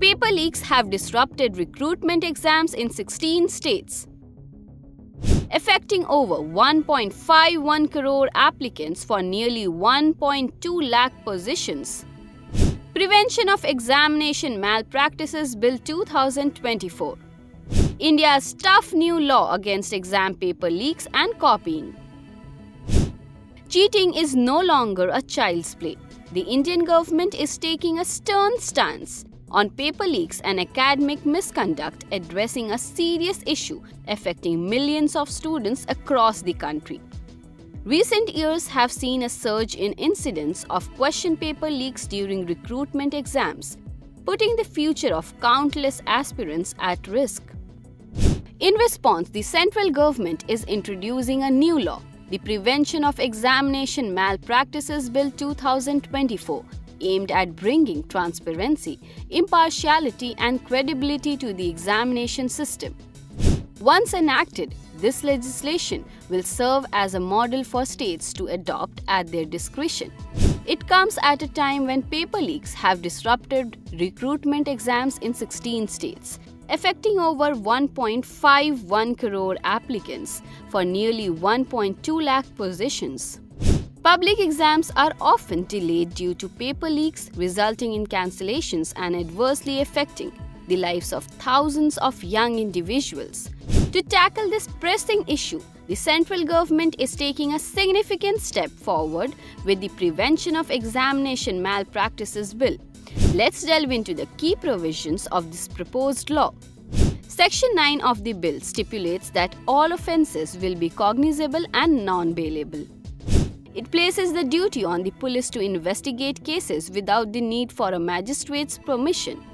Paper leaks have disrupted recruitment exams in 16 states, affecting over 1.51 crore applicants for nearly 1.2 lakh positions. Prevention of Examination Malpractices Bill 2024. India's tough new law against exam paper leaks and copying. Cheating is no longer a child's play. The Indian government is taking a stern stance on paper leaks and academic misconduct, addressing a serious issue affecting millions of students across the country. Recent years have seen a surge in incidents of question paper leaks during recruitment exams, putting the future of countless aspirants at risk. In response, the central government is introducing a new law, the Prevention of Examination Malpractices Bill 2024, aimed at bringing transparency, impartiality and credibility to the examination system. Once enacted, this legislation will serve as a model for states to adopt at their discretion. It comes at a time when paper leaks have disrupted recruitment exams in 16 states, affecting over 1.51 crore applicants for nearly 1.2 lakh positions. Public exams are often delayed due to paper leaks, resulting in cancellations and adversely affecting the lives of thousands of young individuals. To tackle this pressing issue, the central government is taking a significant step forward with the Prevention of Examination Malpractices Bill. Let's delve into the key provisions of this proposed law. Section 9 of the bill stipulates that all offences will be cognizable and non-bailable. It places the duty on the police to investigate cases without the need for a magistrate's permission.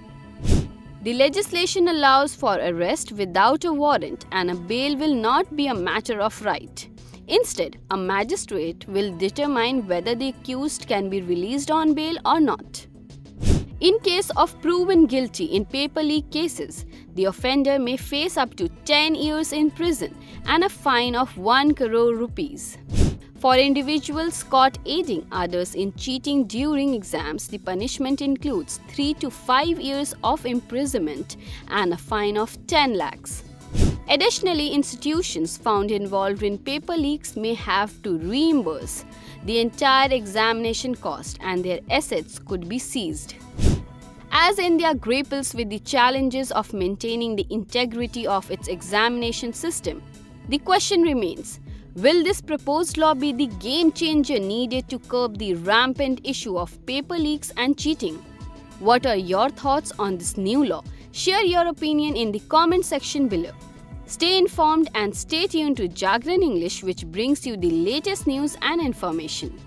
The legislation allows for arrest without a warrant, and a bail will not be a matter of right. Instead, a magistrate will determine whether the accused can be released on bail or not. In case of proven guilty in paper leak cases, the offender may face up to 10 years in prison and a fine of 1 crore rupees. For individuals caught aiding others in cheating during exams, the punishment includes 3 to 5 years of imprisonment and a fine of 10 lakhs. Additionally, institutions found involved in paper leaks may have to reimburse the entire examination cost, and their assets could be seized. As India grapples with the challenges of maintaining the integrity of its examination system, the question remains: will this proposed law be the game changer needed to curb the rampant issue of paper leaks and cheating? What are your thoughts on this new law? Share your opinion in the comment section below. Stay informed and stay tuned to Jagran English, which brings you the latest news and information.